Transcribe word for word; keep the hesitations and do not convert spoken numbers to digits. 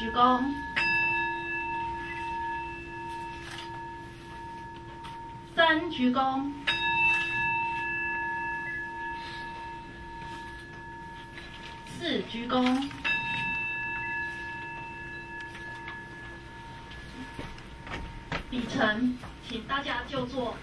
鞠躬。三鞠躬。四鞠躬。笔程，请大家就坐。